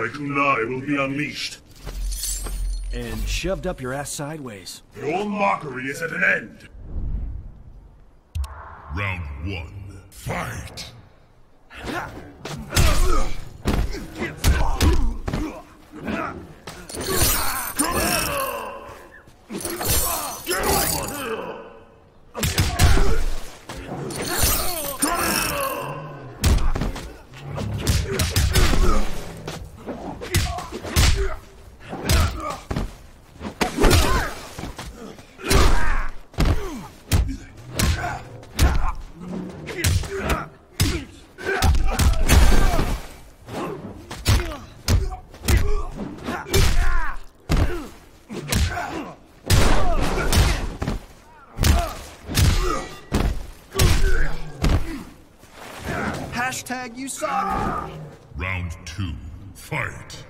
My kunai will be unleashed. And shoved up your ass sideways. Your mockery is at an end. Round 1. Fight! You suck! Round 2. Fight!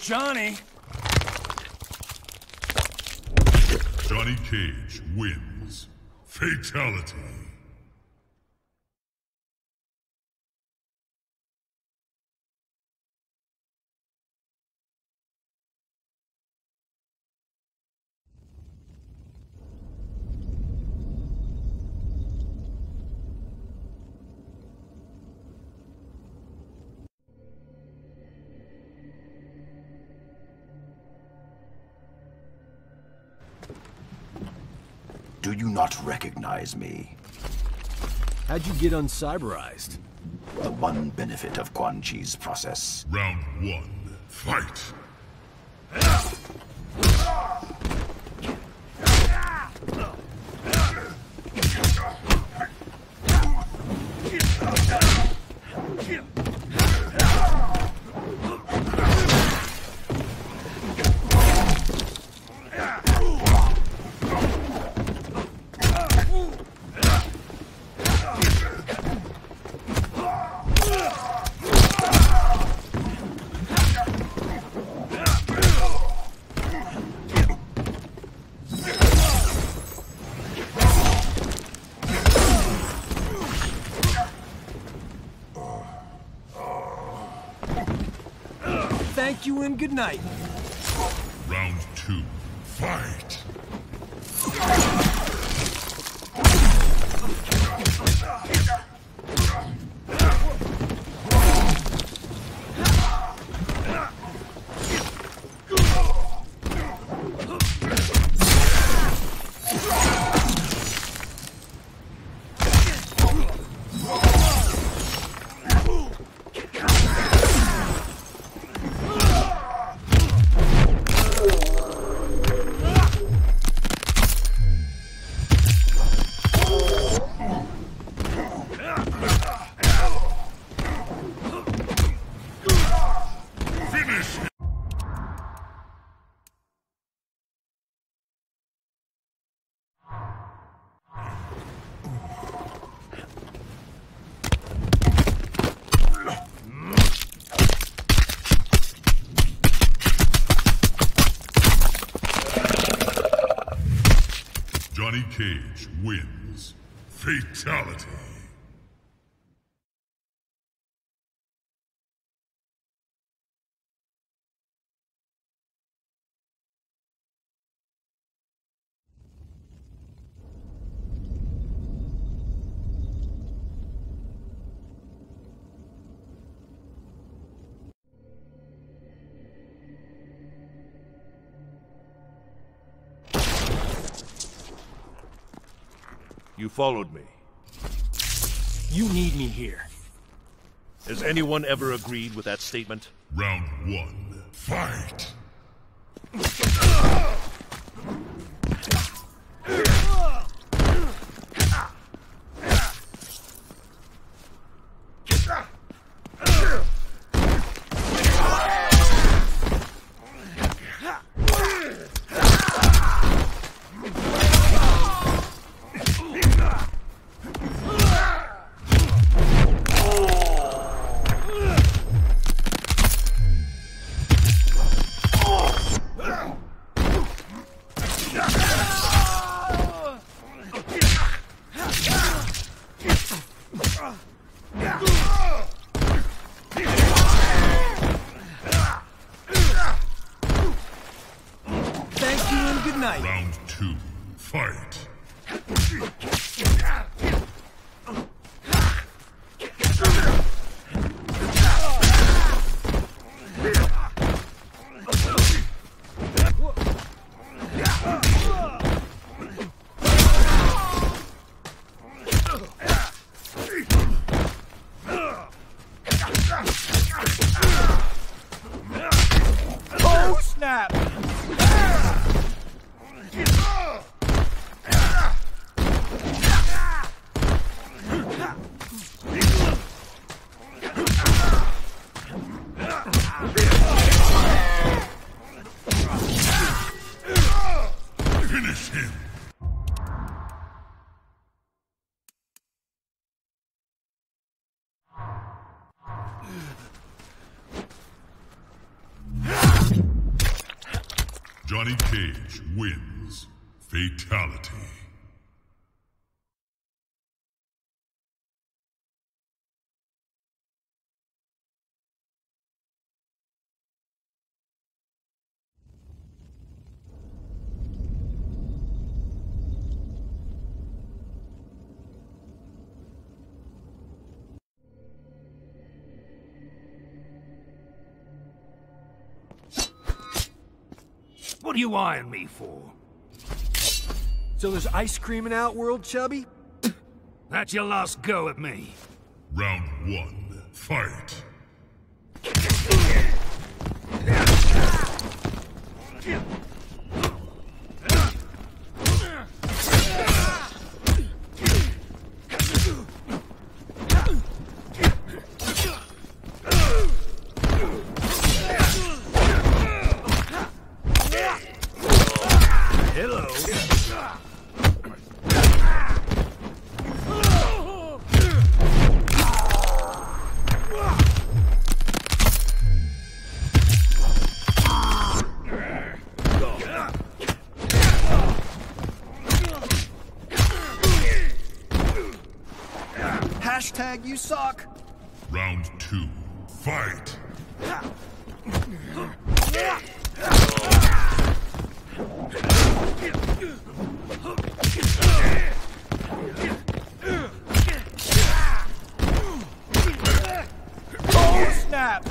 Johnny! Johnny Cage wins. Fatality. Do you not recognize me? How'd you get uncyberized? The one benefit of Quan Chi's process. Round 1. Fight! Thank you and good night. Round 2. Fight! Johnny Cage wins. Fatality. you followed me. You need me here. Has anyone ever agreed with that statement? Round one, fight! Johnny Cage wins. Fatality. What are you eyeing me for? So there's ice cream in Outworld, Chubby? That's your last go at me. Round one, fight. Hashtag you suck. Round two, fight. Oh, snap.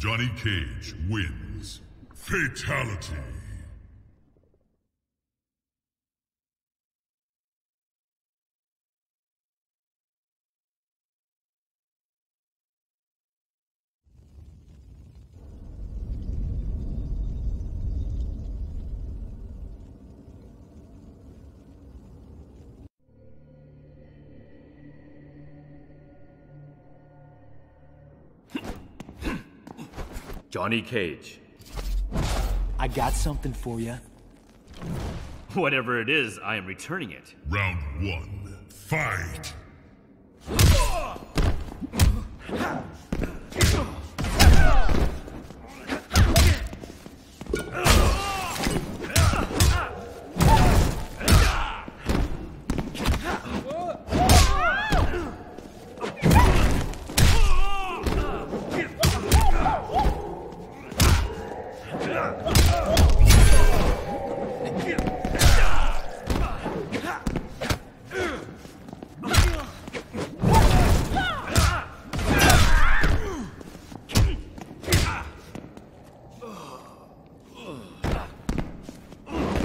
Johnny Cage wins. Fatality. Johnny Cage. I got something for you. Whatever it is, I am returning it. Round one, fight!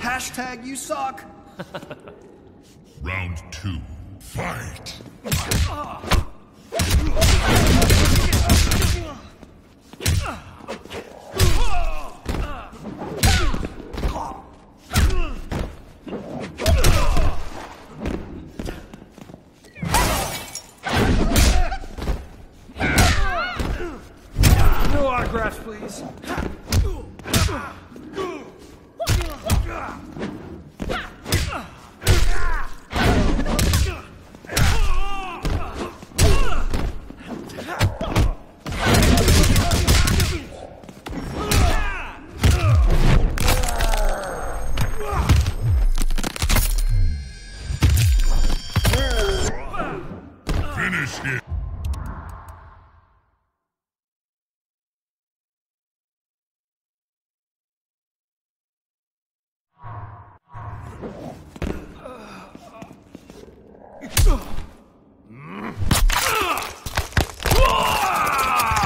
Hashtag you suck. Round two, fight. No autographs, please.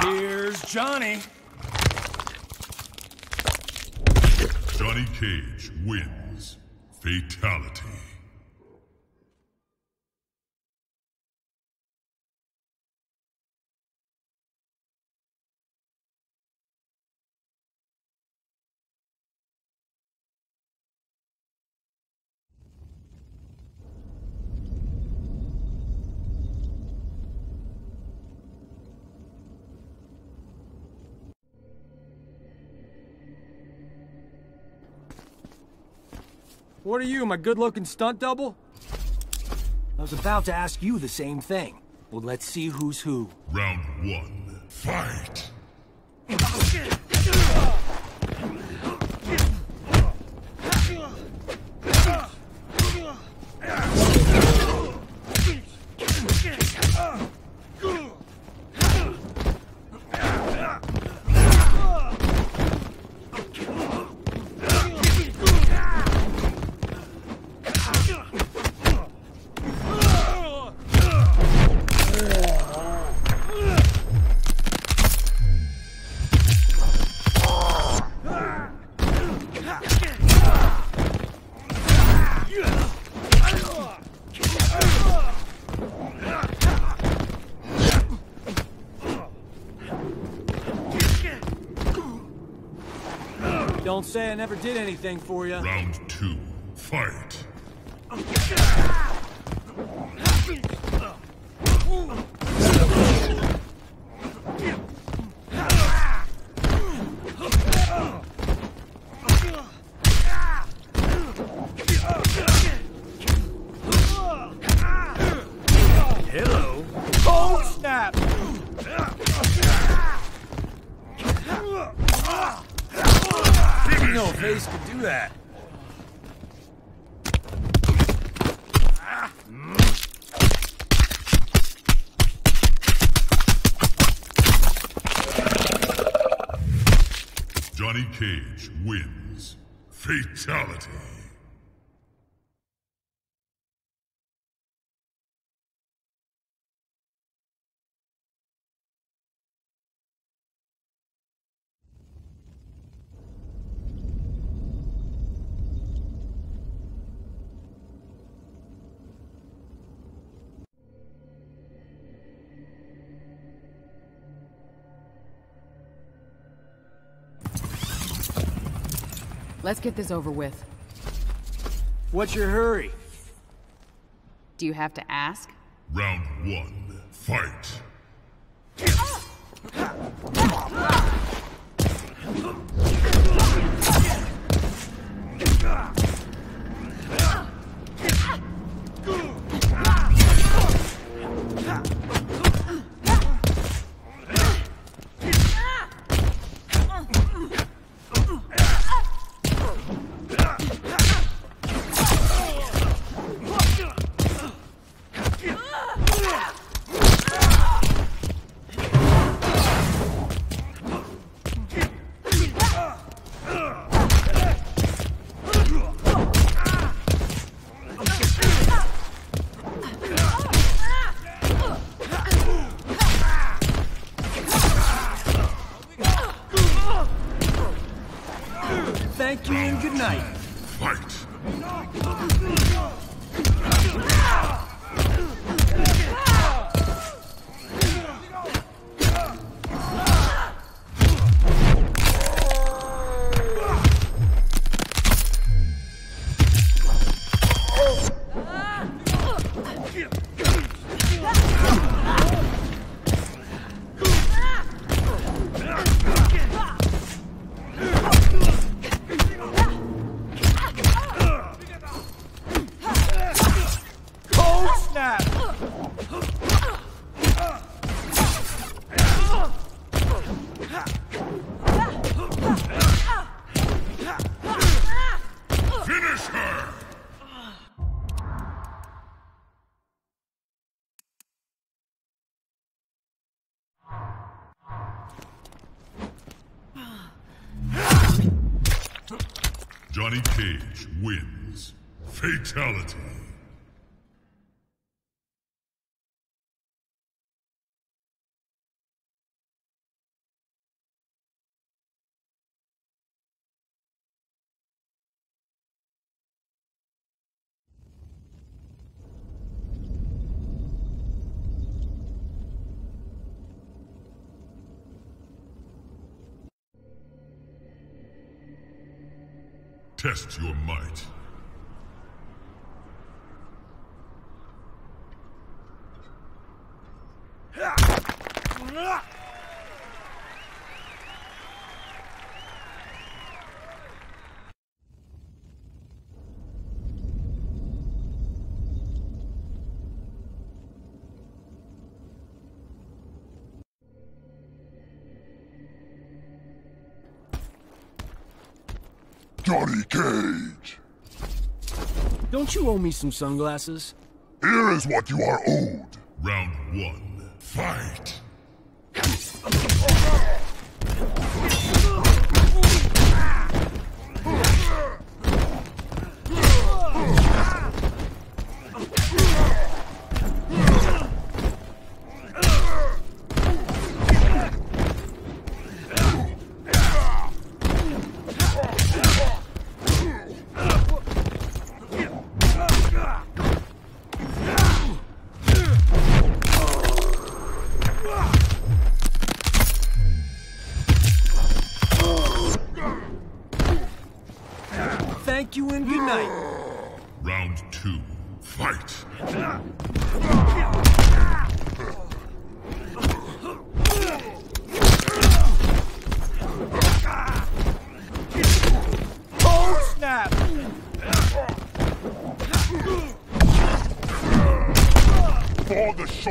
Here's Johnny. Johnny Cage wins. Fatality. What are you, my good-looking stunt double? I was about to ask you the same thing. Well, let's see who's who. Round one, fight! Don't say I never did anything for you. Round two, fight. Hello. Oh, snap! No face could do that. Johnny Cage wins. Fatality. Let's get this over with. What's your hurry? Do you have to ask? Round one, fight. Ah! Johnny Cage wins. Fatality. Test your might. Johnny Cage! Don't you owe me some sunglasses? Here is what you are owed. Round one, fight! Thank you and good night. Round two, fight. Finish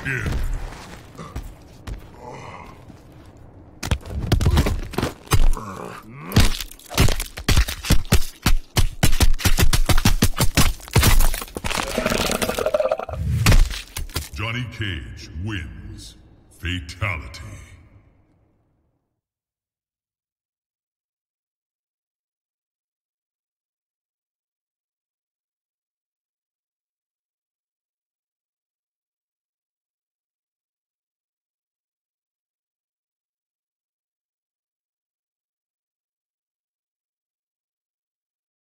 him! Johnny Cage wins. Fatality.